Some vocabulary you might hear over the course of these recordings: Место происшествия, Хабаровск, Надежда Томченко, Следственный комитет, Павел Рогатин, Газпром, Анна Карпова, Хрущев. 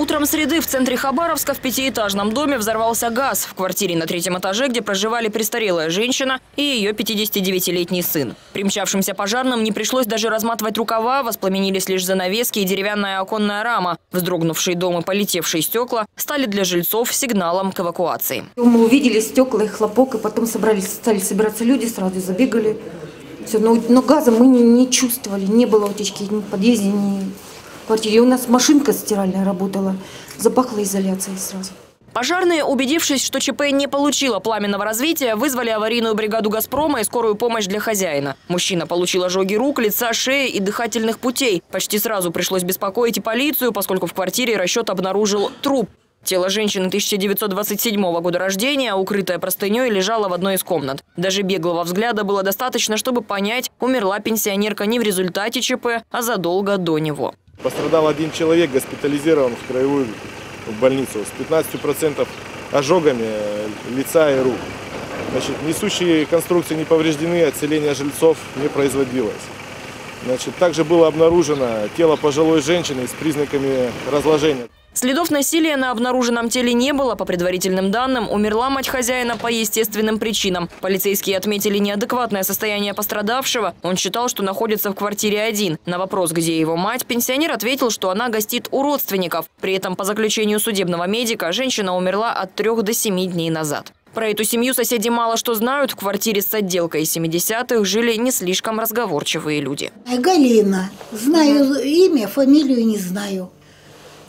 Утром среды в центре Хабаровска в пятиэтажном доме взорвался газ в квартире на третьем этаже, где проживали престарелая женщина и ее 59-летний сын. Примчавшимся пожарным не пришлось даже разматывать рукава, воспламенились лишь занавески и деревянная оконная рама. Вздрогнувшие дом и полетевшие стекла стали для жильцов сигналом к эвакуации. Мы увидели стекла и хлопок, и потом стали собираться люди, сразу забегали. Все, но газа мы не чувствовали, не было утечки ни в подъезде, ни... И у нас машинка стиральная работала, запахло изоляцией сразу. Пожарные, убедившись, что ЧП не получило пламенного развития, вызвали аварийную бригаду «Газпрома» и скорую помощь для хозяина. Мужчина получил ожоги рук, лица, шеи и дыхательных путей. Почти сразу пришлось беспокоить и полицию, поскольку в квартире расчет обнаружил труп. Тело женщины 1927 года рождения, укрытое простыней, лежало в одной из комнат. Даже беглого взгляда было достаточно, чтобы понять, умерла пенсионерка не в результате ЧП, а задолго до него. Пострадал один человек, госпитализирован в краевую больницу с 15% ожогами лица и рук. Значит, несущие конструкции не повреждены, отселение жильцов не производилось. Значит, также было обнаружено тело пожилой женщины с признаками разложения. Следов насилия на обнаруженном теле не было. По предварительным данным, умерла мать хозяина по естественным причинам. Полицейские отметили неадекватное состояние пострадавшего. Он считал, что находится в квартире один. На вопрос, где его мать, пенсионер ответил, что она гостит у родственников. При этом, по заключению судебного медика, женщина умерла от 3 до 7 дней назад. Про эту семью соседи мало что знают. В квартире с отделкой 70-х жили не слишком разговорчивые люди. Галина. Знаю имя, фамилию не знаю.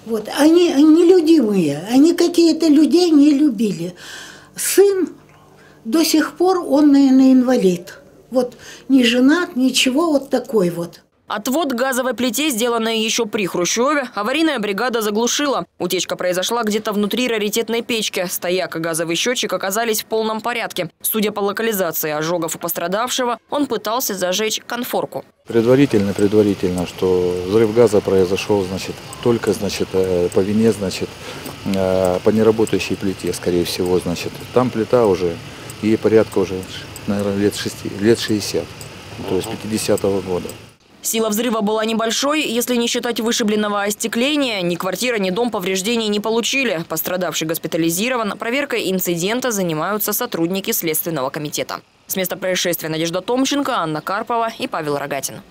Вот. Они нелюдимые, они какие-то людей не любили. Сын до сих пор, он, наверное, инвалид. Вот не женат, ничего, вот такой вот. Отвод газовой плите, сделанной еще при Хрущеве, аварийная бригада заглушила. Утечка произошла где-то внутри раритетной печки. Стояк и газовый счетчик оказались в полном порядке. Судя по локализации ожогов у пострадавшего, он пытался зажечь конфорку. Предварительно, что взрыв газа произошел, значит, только, значит, по вине, значит, по неработающей плите, скорее всего, значит. Там плита уже, ей порядка уже, наверное, лет 60, то есть 50-го года. Сила взрыва была небольшой, если не считать вышибленного остекления. Ни квартира, ни дом повреждений не получили. Пострадавший госпитализирован. Проверкой инцидента занимаются сотрудники Следственного комитета. С места происшествия Надежда Томченко, Анна Карпова и Павел Рогатин.